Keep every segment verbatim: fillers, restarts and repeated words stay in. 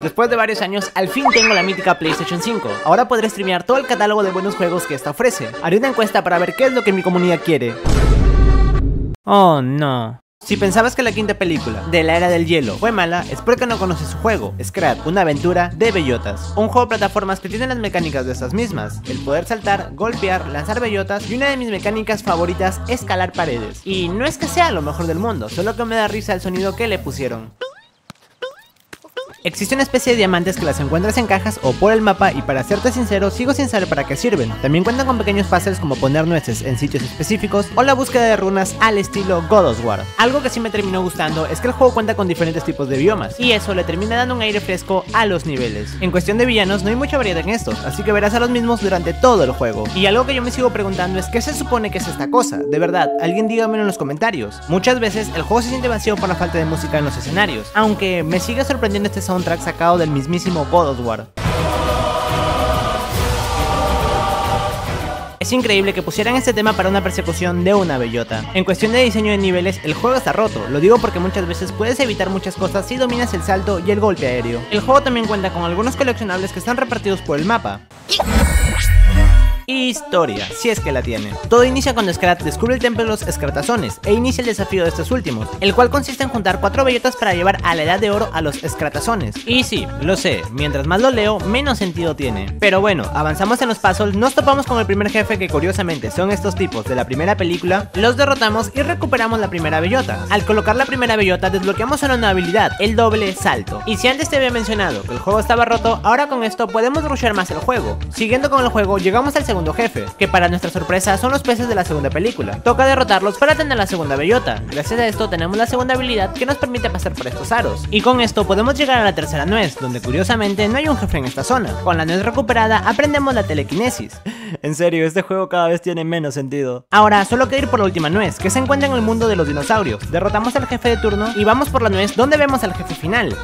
Después de varios años, al fin tengo la mítica PlayStation cinco. Ahora podré streamear todo el catálogo de buenos juegos que esta ofrece. Haré una encuesta para ver qué es lo que mi comunidad quiere. Oh no. Si pensabas que la quinta película de la era del hielo fue mala, es porque no conoces su juego, Scrat, una aventura de bellotas. Un juego de plataformas que tiene las mecánicas de estas mismas, el poder saltar, golpear, lanzar bellotas y una de mis mecánicas favoritas, escalar paredes. Y no es que sea lo mejor del mundo, solo que me da risa el sonido que le pusieron. Existe una especie de diamantes que las encuentras en cajas o por el mapa y para serte sincero sigo sin saber para qué sirven. También cuentan con pequeños puzzles como poner nueces en sitios específicos o la búsqueda de runas al estilo God of War. Algo que sí me terminó gustando es que el juego cuenta con diferentes tipos de biomas y eso le termina dando un aire fresco a los niveles. En cuestión de villanos no hay mucha variedad en estos, así que verás a los mismos durante todo el juego. Y algo que yo me sigo preguntando es ¿qué se supone que es esta cosa? De verdad, alguien dígamelo en los comentarios. Muchas veces el juego se siente vacío por la falta de música en los escenarios, aunque me sigue sorprendiendo este soundtrack sacado del mismísimo God of War. Es increíble que pusieran este tema para una persecución de una bellota. En cuestión de diseño de niveles, el juego está roto, lo digo porque muchas veces puedes evitar muchas cosas si dominas el salto y el golpe aéreo. El juego también cuenta con algunos coleccionables que están repartidos por el mapa. Historia, si es que la tiene. Todo inicia cuando Scrat descubre el templo de los Scratazones e inicia el desafío de estos últimos, el cual consiste en juntar cuatro bellotas para llevar a la edad de oro a los Scratazones. Y sí, lo sé, mientras más lo leo, menos sentido tiene. Pero bueno, avanzamos en los puzzles, nos topamos con el primer jefe que curiosamente son estos tipos de la primera película, los derrotamos y recuperamos la primera bellota. Al colocar la primera bellota desbloqueamos una nueva habilidad, el doble salto. Y si antes te había mencionado que el juego estaba roto, ahora con esto podemos rushear más el juego. Siguiendo con el juego, llegamos al segundo jefe, que para nuestra sorpresa son los peces de la segunda película. Toca derrotarlos para tener la segunda bellota. Gracias a esto tenemos la segunda habilidad que nos permite pasar por estos aros. Y con esto podemos llegar a la tercera nuez, donde curiosamente no hay un jefe en esta zona. Con la nuez recuperada aprendemos la telequinesis. En serio, este juego cada vez tiene menos sentido. Ahora solo que ir por la última nuez, que se encuentra en el mundo de los dinosaurios. Derrotamos al jefe de turno y vamos por la nuez donde vemos al jefe final.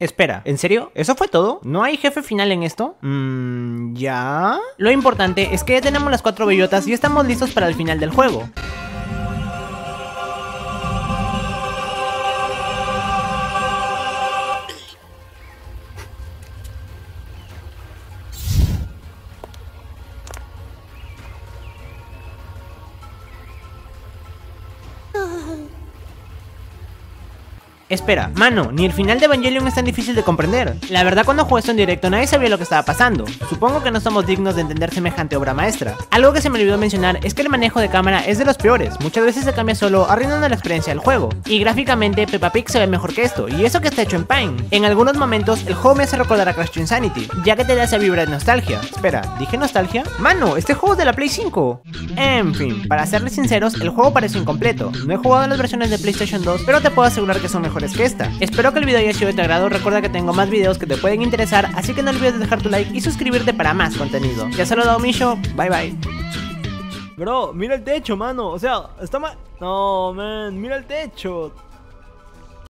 Espera, ¿en serio? ¿Eso fue todo? ¿No hay jefe final en esto? Mmm, ya... Lo importante es que ya tenemos las cuatro bellotas y estamos listos para el final del juego. Espera, mano, ni el final de Evangelion es tan difícil de comprender. La verdad cuando jugué esto en directo nadie sabía lo que estaba pasando. Supongo que no somos dignos de entender semejante obra maestra. Algo que se me olvidó mencionar es que el manejo de cámara es de los peores. Muchas veces se cambia solo arruinando la experiencia del juego. Y gráficamente Peppa Pig se ve mejor que esto, y eso que está hecho en Pine. En algunos momentos el juego me hace recordar a Crash to Insanity, ya que te da esa vibra de nostalgia. Espera, ¿dije nostalgia? Mano, este juego es de la Play cinco. En fin, para serles sinceros, el juego parece incompleto. No he jugado en las versiones de PlayStation dos, pero te puedo asegurar que son mejores que esta. Espero que el video haya sido de tu agrado, recuerda que tengo más videos que te pueden interesar, así que no olvides dejar tu like y suscribirte para más contenido. Te ha saludado Misho, bye bye. Bro, mira el techo, mano, o sea, está mal... No, man, mira el techo.